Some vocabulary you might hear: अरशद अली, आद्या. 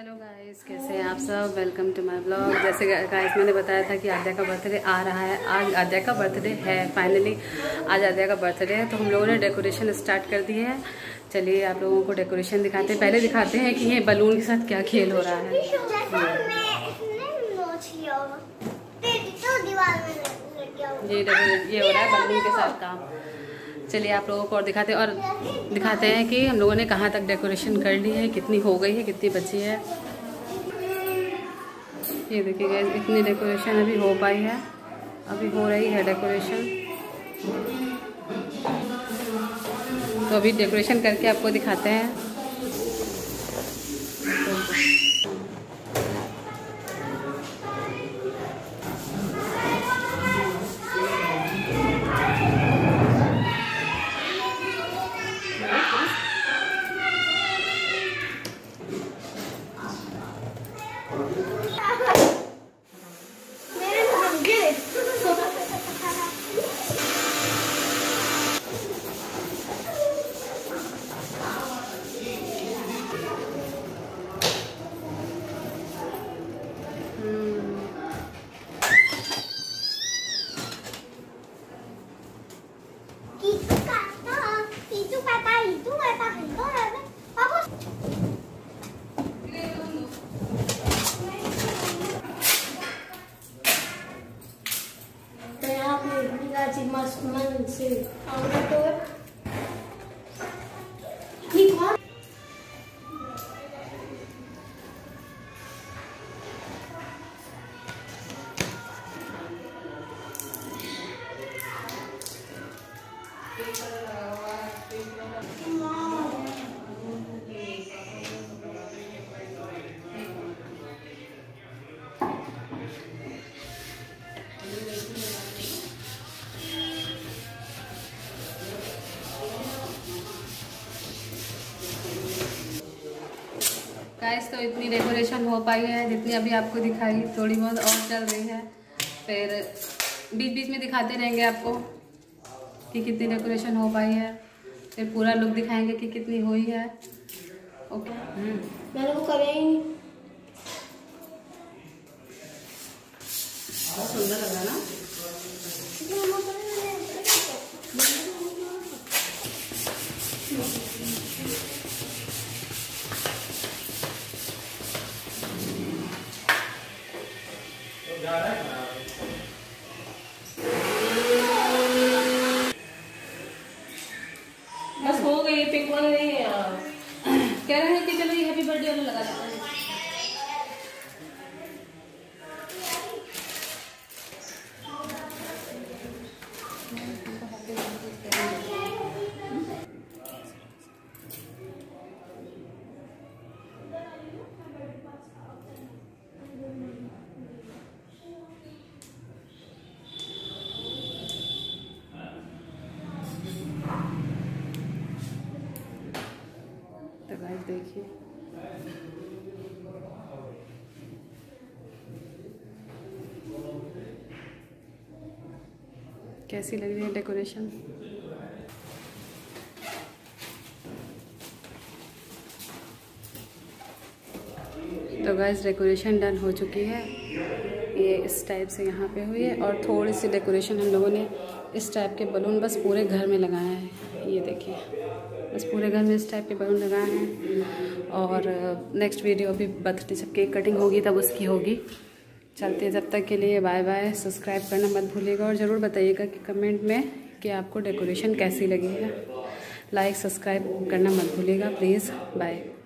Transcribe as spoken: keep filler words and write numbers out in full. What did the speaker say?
Hello guys, कैसे हैं आप सब। Welcome to my blog. जैसे गाइस मैंने बताया था कि आद्या का बर्थडे आ रहा है। आज आद्या का बर्थडे है, फाइनली आज आद्या का बर्थडे है। तो हम लोगों ने डेकोरेशन स्टार्ट कर दी है। चलिए आप लोगों को डेकोरेशन दिखाते हैं। पहले दिखाते हैं कि ये बलून के साथ क्या खेल हो रहा है। ये ये हो रहा है बलून के साथ काम। चलिए आप लोगों को और दिखाते हैं और दिखाते हैं कि हम लोगों ने कहाँ तक डेकोरेशन कर ली है, कितनी हो गई है, कितनी बची है। ये देखिए गाइस, इतनी डेकोरेशन अभी हो पाई है, अभी हो रही है डेकोरेशन। तो अभी डेकोरेशन करके आपको दिखाते हैं। से गाइस तो इतनी डेकोरेशन हो पाई है जितनी अभी आपको दिखाई, थोड़ी बहुत और चल रही है। फिर बीच बीच में दिखाते रहेंगे आपको कि कितनी डेकोरेशन हो पाई है। फिर पूरा लुक दिखाएंगे कि कितनी हुई है। ओके, मैंने वो करेंगे। सुंदर लग रहा ना। बस हो गई, पिंक वाला नहीं है। कह रहे हैं कि चलो ये हैप्पी बर्थडे वाला लगा देते हैं। देखिए कैसी लग रही है डेकोरेशन। तो गाइस डेकोरेशन डन हो चुकी है। ये इस टाइप से यहाँ पे हुई है और थोड़ी सी डेकोरेशन हम लोगों ने इस टाइप के बलून बस पूरे घर में लगाए हैं। ये देखिए बस पूरे घर में इस टाइप के बलून लगाए हैं। और नेक्स्ट वीडियो भी बर्थडे जब केक कटिंग होगी तब उसकी होगी। चलते हैं, जब तक के लिए बाय बाय। सब्सक्राइब करना मत भूलिएगा और ज़रूर बताइएगा कि कमेंट में कि आपको डेकोरेशन कैसी लगी है। लाइक सब्सक्राइब करना मत भूलिएगा प्लीज़। बाय।